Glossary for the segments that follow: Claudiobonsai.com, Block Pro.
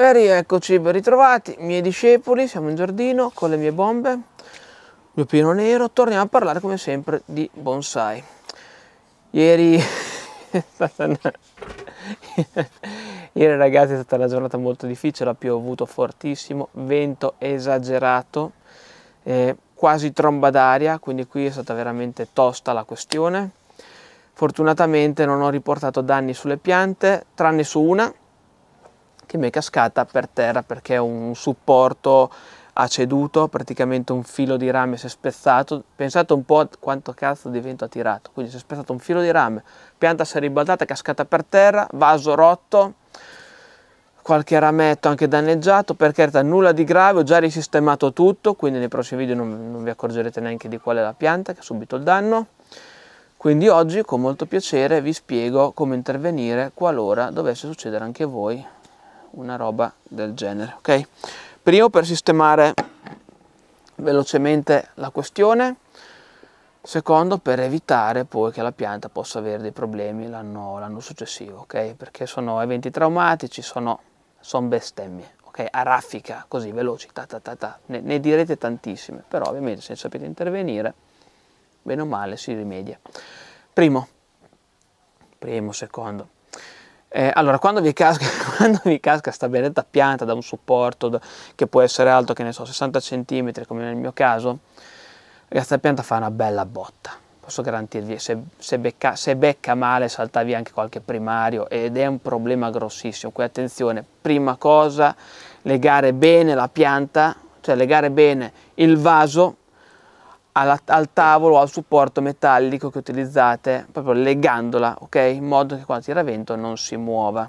E rieccoci, ben ritrovati, miei discepoli, siamo in giardino con le mie bombe, il mio pino nero, torniamo a parlare come sempre di bonsai. Ieri è stata ieri ragazzi è stata una giornata molto difficile, ha piovuto fortissimo, vento esagerato, quasi tromba d'aria, quindi qui è stata veramente tosta la questione. Fortunatamente non ho riportato danni sulle piante, tranne su una che mi è cascata per terra perché un supporto ha ceduto, praticamente un filo di rame si è spezzato. Pensate un po' quanto cazzo di vento ha tirato, quindi si è spezzato un filo di rame, pianta si è ribaltata, è cascata per terra, vaso rotto, qualche rametto anche danneggiato, per carità nulla di grave, ho già risistemato tutto, quindi nei prossimi video non vi accorgerete neanche di qual è la pianta che ha subito il danno. Quindi oggi con molto piacere vi spiego come intervenire qualora dovesse succedere anche a voi una roba del genere, ok? Primo, per sistemare velocemente la questione, secondo per evitare poi che la pianta possa avere dei problemi l'anno successivo, ok? Perché sono eventi traumatici, sono bestemmie, ok? A raffica, così veloci, ne direte tantissime, però ovviamente se sapete intervenire, bene o male si rimedia. Primo, secondo. Allora, quando vi casca sta benedetta pianta da un supporto che può essere alto, che ne so, 60 cm come nel mio caso, questa pianta fa una bella botta, posso garantirvi, se becca male salta via anche qualche primario ed è un problema grossissimo. Quindi attenzione, prima cosa, legare bene la pianta, cioè legare bene il vaso al tavolo o al supporto metallico che utilizzate, proprio legandola, ok? In modo che quando tira vento non si muova.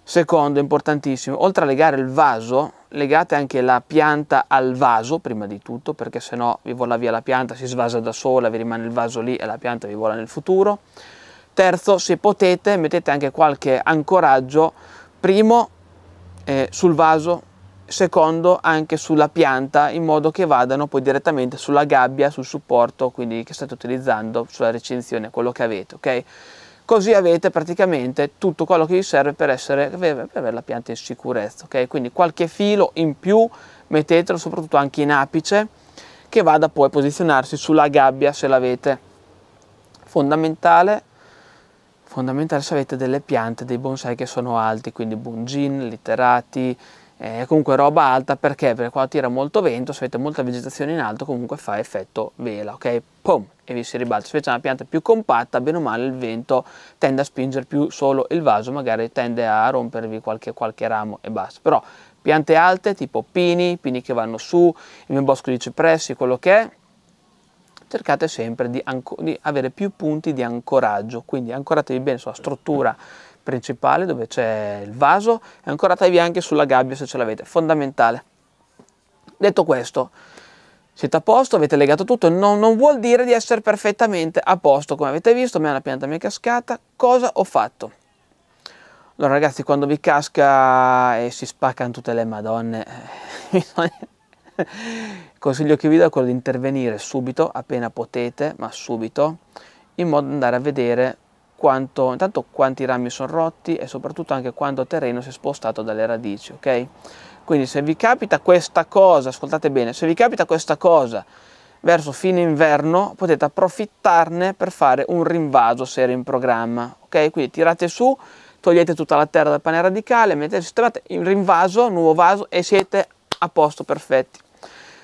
Secondo, importantissimo, oltre a legare il vaso, legate anche la pianta al vaso prima di tutto, perché se no vi vola via la pianta, si svasa da sola, vi rimane il vaso lì e la pianta vi vola nel futuro. Terzo, se potete, mettete anche qualche ancoraggio, primo sul vaso, secondo anche sulla pianta, in modo che vadano poi direttamente sulla gabbia, sul supporto quindi che state utilizzando, sulla recinzione, quello che avete, ok? Così avete praticamente tutto quello che vi serve per avere la pianta in sicurezza, ok? Quindi qualche filo in più mettetelo soprattutto anche in apice, che vada poi a posizionarsi sulla gabbia se l'avete. Fondamentale se avete delle piante, dei bonsai che sono alti, quindi bungin, litterati, comunque roba alta, perché quando tira molto vento, se avete molta vegetazione in alto comunque fa effetto vela, ok? Pum, e vi si ribalta. Se invece è una pianta più compatta, bene o male il vento tende a spingere più solo il vaso, magari tende a rompervi qualche ramo e basta. Però piante alte tipo pini che vanno su, il mio bosco di cipressi, quello che è, cercate sempre di avere più punti di ancoraggio, quindi ancoratevi bene sulla struttura principale dove c'è il vaso e ancoratevi anche sulla gabbia se ce l'avete, fondamentale. Detto questo, siete a posto, avete legato tutto, non vuol dire di essere perfettamente a posto. Come avete visto, a me la pianta mi è cascata, cosa ho fatto? Allora ragazzi, quando vi casca e si spaccano tutte le madonne, il consiglio che vi do è quello di intervenire subito, appena potete, ma subito, in modo da andare a vedere quanti rami sono rotti e soprattutto anche quanto terreno si è spostato dalle radici, ok? Quindi se vi capita questa cosa, ascoltate bene, se vi capita questa cosa verso fine inverno potete approfittarne per fare un rinvaso se era in programma, ok? Quindi tirate su, togliete tutta la terra dal pane radicale, sistemate il rinvaso, nuovo vaso e siete a posto, perfetti.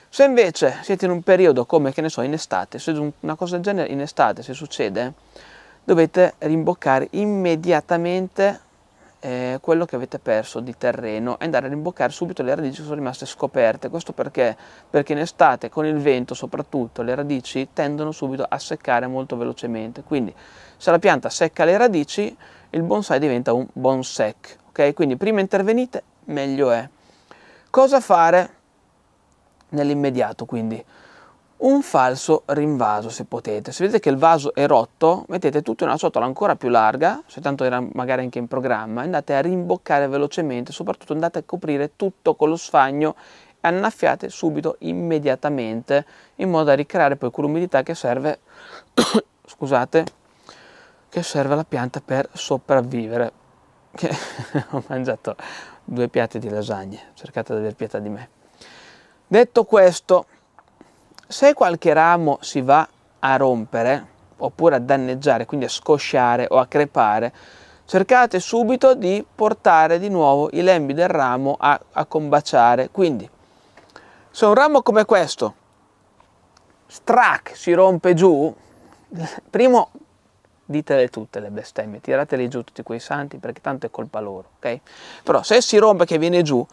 Se invece siete in un periodo come, che ne so, in estate, se una cosa del genere in estate se succede, dovete rimboccare immediatamente quello che avete perso di terreno e andare a rimboccare subito le radici che sono rimaste scoperte. Questo perché in estate con il vento soprattutto le radici tendono subito a seccare molto velocemente, quindi se la pianta secca le radici il bonsai diventa un bonsec, ok? Quindi prima intervenite meglio è. Cosa fare nell'immediato quindi? Un falso rinvaso se potete, se vedete che il vaso è rotto mettete tutta una ciotola ancora più larga, se tanto era magari anche in programma, andate a rimboccare velocemente, soprattutto andate a coprire tutto con lo sfagno e annaffiate subito immediatamente in modo da ricreare poi quell'umidità che serve scusate, che serve alla pianta per sopravvivere. Che ho mangiato due piatti di lasagne, cercate di aver pietà di me. Detto questo, se qualche ramo si va a rompere oppure a danneggiare, quindi a scosciare o a crepare, cercate subito di portare di nuovo i lembi del ramo a combaciare. Quindi se un ramo come questo strac si rompe giù, primo ditele tutte le bestemmie, tirateli giù tutti quei santi, perché tanto è colpa loro, ok? Però se si rompe che viene giù,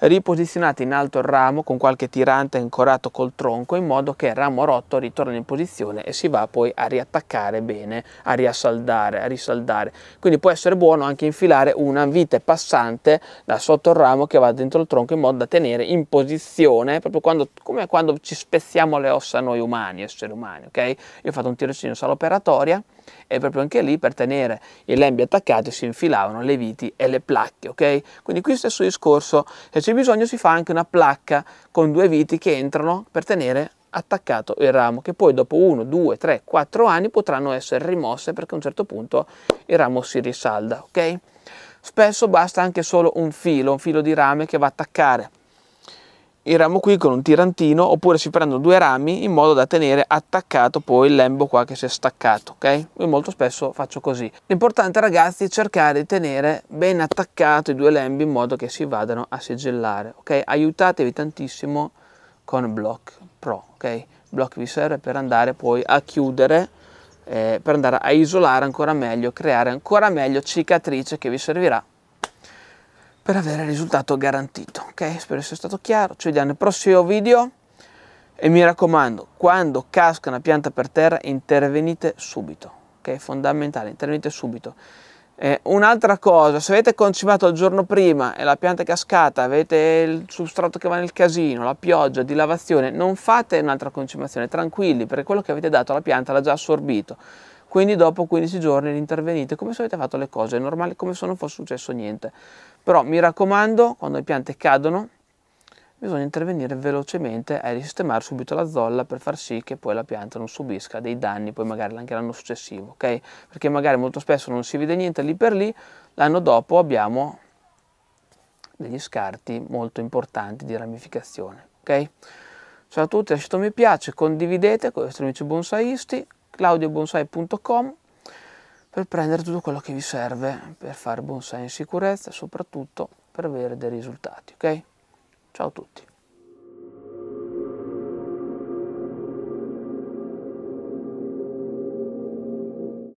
riposizionate in alto il ramo con qualche tirante ancorato col tronco, in modo che il ramo rotto ritorni in posizione e si va poi a riattaccare bene, a riassaldare, a risaldare. Quindi può essere buono anche infilare una vite passante da sotto il ramo che va dentro il tronco, in modo da tenere in posizione, proprio come quando ci spezziamo le ossa noi umani, esseri umani, ok? Io ho fatto un tirocinio in sala operatoria e proprio anche lì, per tenere i lembi attaccati, si infilavano le viti e le placche, ok? Quindi qui stesso discorso, se c'è bisogno si fa anche una placca con due viti che entrano per tenere attaccato il ramo, che poi dopo 1, 2, 3, 4 anni potranno essere rimosse, perché a un certo punto il ramo si risalda, ok? Spesso basta anche solo un filo di rame che va a attaccare il ramo qui con un tirantino, oppure si prendono due rami in modo da tenere attaccato poi il lembo qua che si è staccato, ok? Io molto spesso faccio così. L'importante, ragazzi, è cercare di tenere ben attaccato i due lembi in modo che si vadano a sigillare, ok? Aiutatevi tantissimo con Block Pro, ok? Block vi serve per andare poi a chiudere, per andare a isolare ancora meglio, creare ancora meglio cicatrice, che vi servirà per avere il risultato garantito, ok? Spero sia stato chiaro. Ci vediamo nel prossimo video e mi raccomando, quando casca una pianta per terra intervenite subito, ok? È fondamentale, intervenite subito. Un'altra cosa, se avete concimato il giorno prima e la pianta è cascata, avete il substrato che va nel casino, la pioggia, di lavazione, non fate un'altra concimazione, tranquilli, perché quello che avete dato alla pianta l'ha già assorbito. Quindi dopo 15 giorni intervenite come se avete fatto le cose, è normale, come se non fosse successo niente. Però mi raccomando, quando le piante cadono bisogna intervenire velocemente e risistemare subito la zolla, per far sì che poi la pianta non subisca dei danni poi magari anche l'anno successivo, ok? Perché magari molto spesso non si vede niente lì per lì, l'anno dopo abbiamo degli scarti molto importanti di ramificazione, ok? Ciao a tutti, lasciate un mi piace, condividete con i vostri amici bonsaisti, Claudiobonsai.com, per prendere tutto quello che vi serve per fare bonsai in sicurezza e soprattutto per avere dei risultati, ok? Ciao a tutti!